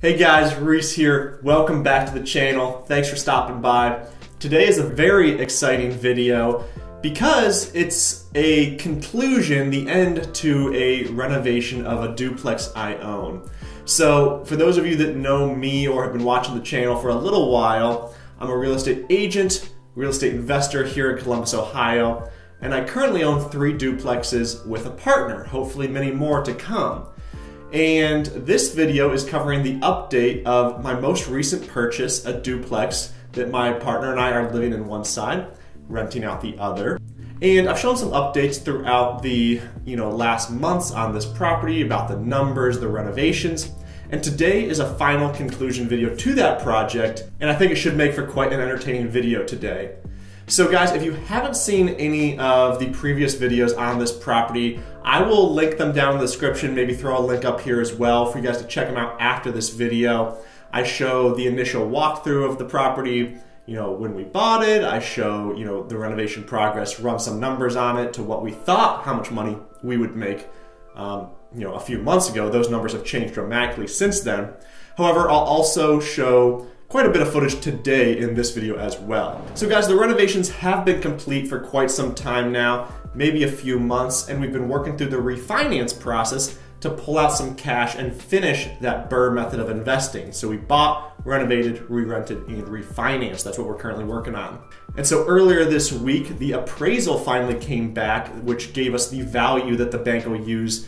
Hey guys, Reese here. Welcome back to the channel. Thanks for stopping by. Today is a very exciting video because it's a conclusion, the end to a renovation of a duplex I own. So for those of you that know me or have been watching the channel for a little while, I'm a real estate agent, real estate investor here in Columbus, Ohio, and I currently own 3 duplexes with a partner, hopefully many more to come. And this video is covering the update of my most recent purchase, a duplex that my partner and I are living in one side, renting out the other. And I've shown some updates throughout the last months on this property about the numbers, the renovations. And today is a final conclusion video to that project, and I think it should make for quite an entertaining video today. So guys, if you haven't seen any of the previous videos on this property, I will link them down in the description, maybe throw a link up here as well for you guys to check them out after this video. I show the initial walkthrough of the property, when we bought it. I show, the renovation progress, run some numbers on it to what we thought, how much money we would make, a few months ago. Those numbers have changed dramatically since then. However, I'll also show quite a bit of footage today in this video as well. So guys, the renovations have been complete for quite some time now, maybe a few months, and we've been working through the refinance process to pull out some cash and finish that BRRRR method of investing. So we bought, renovated, re-rented, and refinanced. That's what we're currently working on. And so earlier this week, the appraisal finally came back, which gave us the value that the bank will use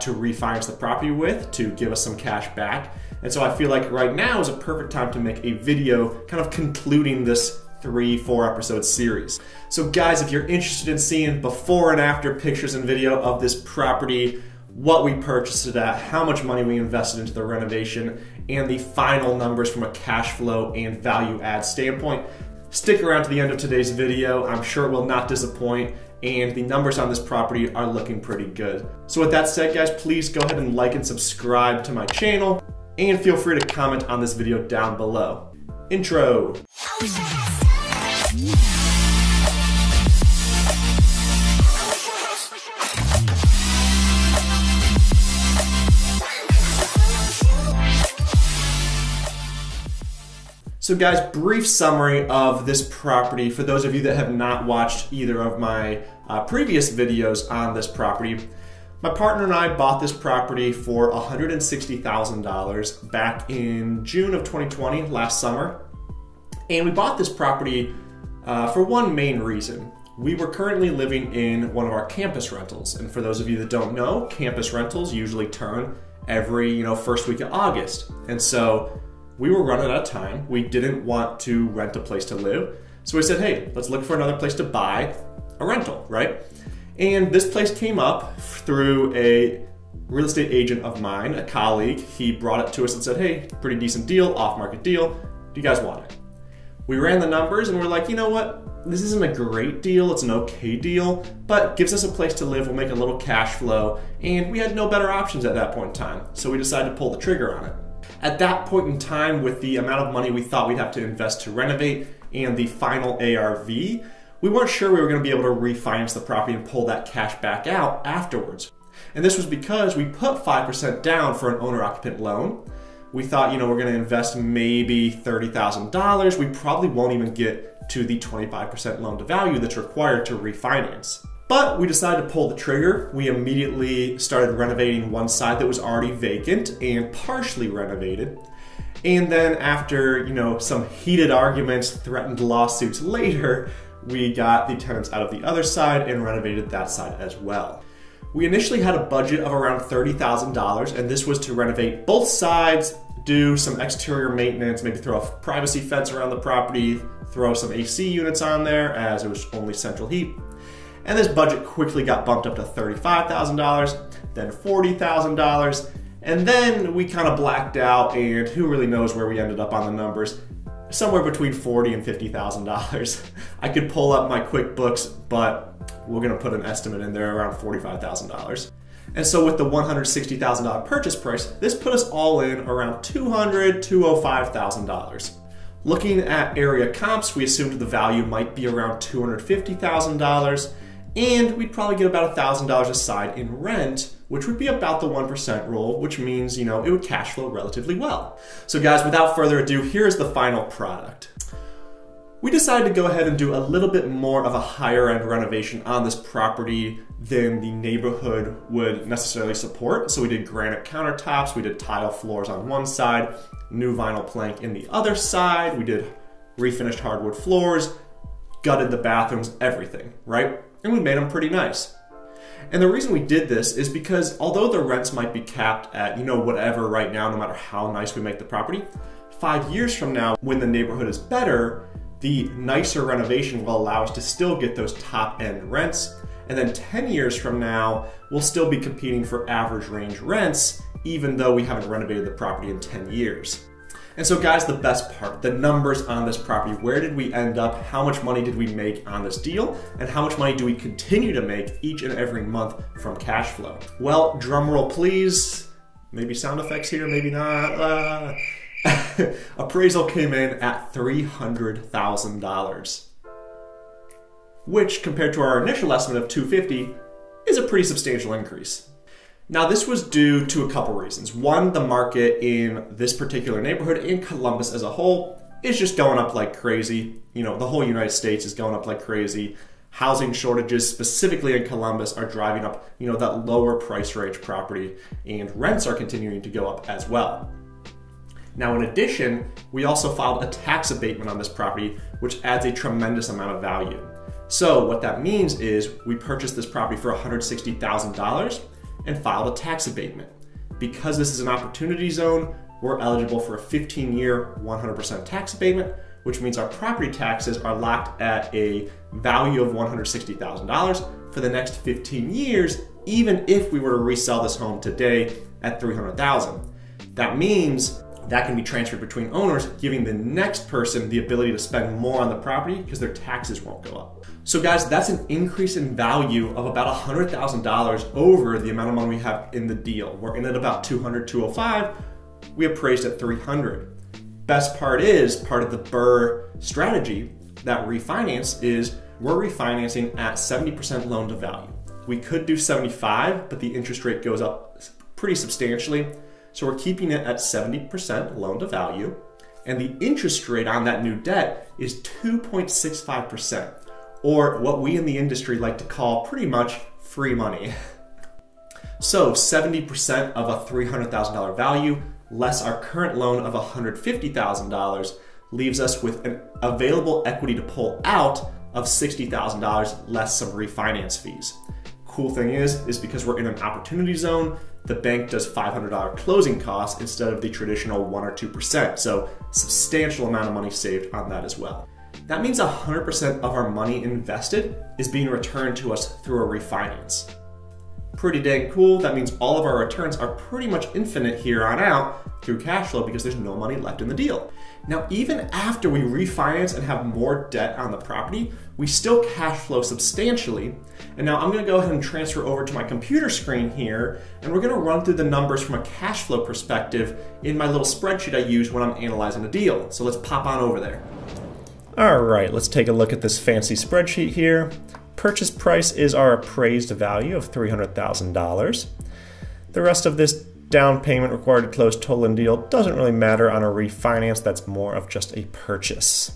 to refinance the property with, to give us some cash back. And so I feel like right now is a perfect time to make a video kind of concluding this 3-4 episode series. So guys, if you're interested in seeing before and after pictures and video of this property, what we purchased it at, how much money we invested into the renovation, and the final numbers from a cash flow and value add standpoint, stick around to the end of today's video. I'm sure it will not disappoint. And the numbers on this property are looking pretty good. So with that said, guys, please go ahead and like and subscribe to my channel, and feel free to comment on this video down below. Intro. So guys, brief summary of this property for those of you that have not watched either of my previous videos on this property. My partner and I bought this property for $160,000 back in June of 2020, last summer. And we bought this property for one main reason. We were currently living in one of our campus rentals. And for those of you that don't know, campus rentals usually turn every first week of August. And so we were running out of time. We didn't want to rent a place to live. So we said, hey, let's look for another place to buy a rental, right? And this place came up through a real estate agent of mine, a colleague. He brought it to us and said, hey, pretty decent deal, off-market deal. Do you guys want it? We ran the numbers and we're like, you know what? This isn't a great deal. It's an okay deal, but gives us a place to live. We'll make a little cash flow. And we had no better options at that point in time. So we decided to pull the trigger on it. At that point in time, with the amount of money we thought we'd have to invest to renovate and the final ARV, we weren't sure we were going to be able to refinance the property and pull that cash back out afterwards. And this was because we put 5% down for an owner-occupant loan. We thought, we're going to invest maybe $30,000. We probably won't even get to the 25% loan to value that's required to refinance. But we decided to pull the trigger. We immediately started renovating one side that was already vacant and partially renovated. And then after, some heated arguments, threatened lawsuits later, we got the tenants out of the other side and renovated that side as well. We initially had a budget of around $30,000, and this was to renovate both sides, do some exterior maintenance, maybe throw a privacy fence around the property, throw some AC units on there as it was only central heat. And this budget quickly got bumped up to $35,000, then $40,000, and then we kind of blacked out, and who really knows where we ended up on the numbers, somewhere between $40,000 and $50,000. I could pull up my QuickBooks, but we're gonna put an estimate in there around $45,000. And so with the $160,000 purchase price, this put us all in around $200,000, $205,000. Looking at area comps, we assumed the value might be around $250,000, and we'd probably get about $1,000 a side in rent, which would be about the 1% rule, which means, you know, it would cash flow relatively well. So guys, without further ado, here's the final product. We decided to go ahead and do a little bit more of a higher end renovation on this property than the neighborhood would necessarily support. So we did granite countertops, we did tile floors on one side, new vinyl plank in the other side, we did refinished hardwood floors, gutted the bathrooms, everything, right? And we made them pretty nice. And the reason we did this is because although the rents might be capped at, you know, whatever right now, no matter how nice we make the property, 5 years from now, when the neighborhood is better, the nicer renovation will allow us to still get those top end rents. And then 10 years from now, we'll still be competing for average range rents, even though we haven't renovated the property in 10 years. And so guys, the best part, the numbers on this property, where did we end up? How much money did we make on this deal? And how much money do we continue to make each and every month from cash flow? Well, drum roll please. Maybe sound effects here, maybe not. Appraisal came in at $300,000, which compared to our initial estimate of $250,000 is a pretty substantial increase. Now this was due to a couple reasons. One, the market in this particular neighborhood in Columbus as a whole is just going up like crazy. You know, the whole United States is going up like crazy. Housing shortages specifically in Columbus are driving up, you know, that lower price range property, and rents are continuing to go up as well. Now, in addition, we also filed a tax abatement on this property, which adds a tremendous amount of value. So what that means is we purchased this property for $160,000 and filed a tax abatement. Because this is an opportunity zone, we're eligible for a 15-year, 100% tax abatement, which means our property taxes are locked at a value of $160,000 for the next 15 years, even if we were to resell this home today at $300,000. That means that can be transferred between owners, giving the next person the ability to spend more on the property because their taxes won't go up. So guys, that's an increase in value of about $100,000 over the amount of money we have in the deal. We're in at about $200,205. We appraised at $300,000. Best part is, part of the BRRRR strategy, that refinance is we're refinancing at 70% loan to value. We could do 75, but the interest rate goes up pretty substantially. So we're keeping it at 70% loan to value, and the interest rate on that new debt is 2.65%, or what we in the industry like to call pretty much free money. So 70% of a $300,000 value, less our current loan of $150,000, leaves us with an available equity to pull out of $60,000, less some refinance fees. Cool thing is because we're in an opportunity zone, the bank does $500 closing costs instead of the traditional 1 or 2%, so substantial amount of money saved on that as well. That means 100% of our money invested is being returned to us through a refinance. Pretty dang cool. That means all of our returns are pretty much infinite here on out through cash flow because there's no money left in the deal. Now, even after we refinance and have more debt on the property, we still cash flow substantially. And now I'm going to go ahead and transfer over to my computer screen here, and we're going to run through the numbers from a cash flow perspective in my little spreadsheet I use when I'm analyzing a deal. So let's pop on over there. All right, let's take a look at this fancy spreadsheet here. Purchase price is our appraised value of $300,000. The rest of this down payment required to close total and deal doesn't really matter on a refinance. That's more of just a purchase.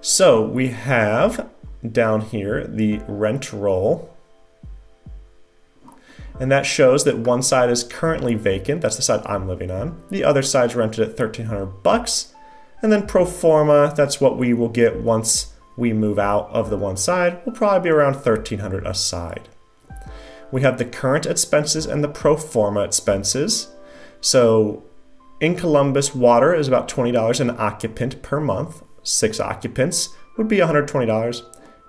So we have down here the rent roll, and that shows that one side is currently vacant. That's the side I'm living on. The other side's rented at $1,300 bucks, and then pro forma, that's what we will get once we move out of the one side, will probably be around $1,300 a side. We have the current expenses and the pro forma expenses. So in Columbus, water is about $20 an occupant per month. 6 occupants would be $120.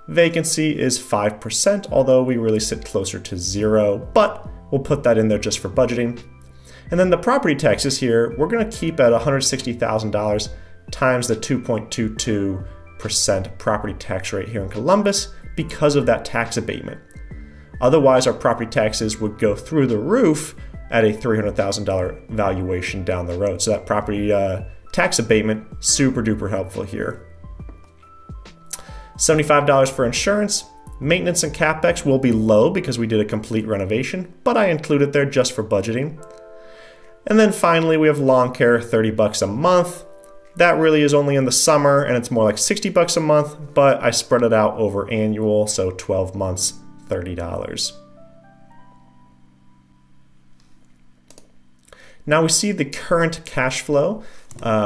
Vacancy is 5%, although we really sit closer to 0, but we'll put that in there just for budgeting. And then the property taxes here, we're gonna keep at $160,000 times the 2.22 property tax rate here in Columbus because of that tax abatement. Otherwise, our property taxes would go through the roof at a $300,000 valuation down the road. So that property tax abatement, super duper helpful here. $75 for insurance. Maintenance and CapEx will be low because we did a complete renovation, but I include it there just for budgeting. And then finally, we have lawn care, 30 bucks a month. That really is only in the summer, and it's more like 60 bucks a month, but I spread it out over annual, so 12 months, $30. Now we see the current cash flow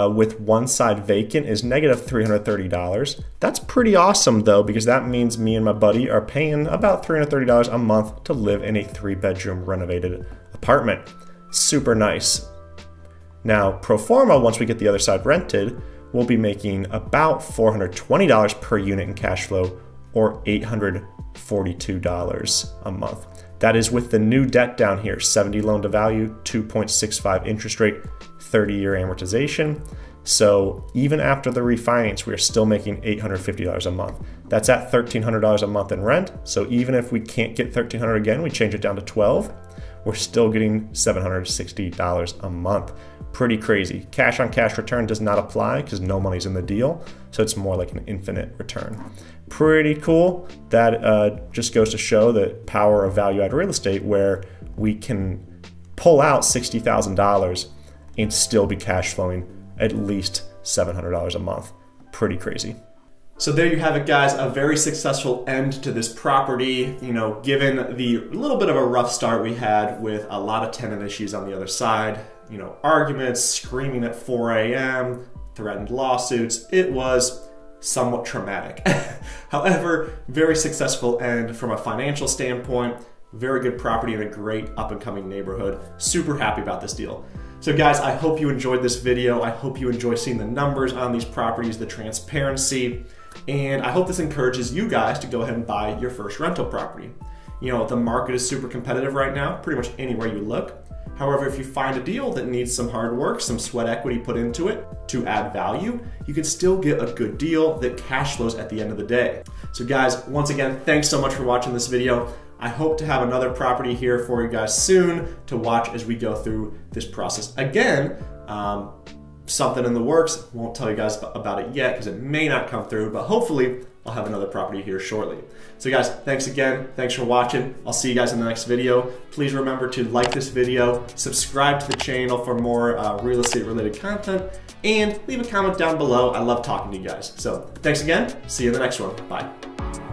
with one side vacant is negative $330. That's pretty awesome though, because that means me and my buddy are paying about $330 a month to live in a 3-bedroom renovated apartment. Super nice. Now pro forma, once we get the other side rented, we'll be making about $420 per unit in cash flow, or $842 a month. That is with the new debt down here, 70 loan to value, 2.65 interest rate, 30-year amortization. So even after the refinance, we're still making $850 a month. That's at $1,300 a month in rent. So even if we can't get $1,300 again, we change it down to $1,200, we're still getting $760 a month. Pretty crazy. Cash on cash return does not apply because no money's in the deal. So it's more like an infinite return. Pretty cool. That just goes to show the power of value add real estate, where we can pull out $60,000 and still be cash flowing at least $700 a month. Pretty crazy. So there you have it, guys, a very successful end to this property, you know, given the little bit of a rough start we had with a lot of tenant issues on the other side, you know, arguments, screaming at 4 a.m., threatened lawsuits. It was somewhat traumatic. However, very successful end from a financial standpoint, very good property in a great up and coming neighborhood. Super happy about this deal. So guys, I hope you enjoyed this video. I hope you enjoy seeing the numbers on these properties, the transparency, and I hope this encourages you guys to go ahead and buy your first rental property. You know, the market is super competitive right now, pretty much anywhere you look. However, if you find a deal that needs some hard work, some sweat equity put into it to add value, you can still get a good deal that cash flows at the end of the day. So guys, once again, thanks so much for watching this video. I hope to have another property here for you guys soon to watch as we go through this process again. Something in the works, won't tell you guys about it yet because it may not come through, but hopefully I'll have another property here shortly. So guys, thanks again. Thanks for watching. I'll see you guys in the next video. Please remember to like this video, subscribe to the channel for more real estate related content, and leave a comment down below. I love talking to you guys. So thanks again. See you in the next one. Bye.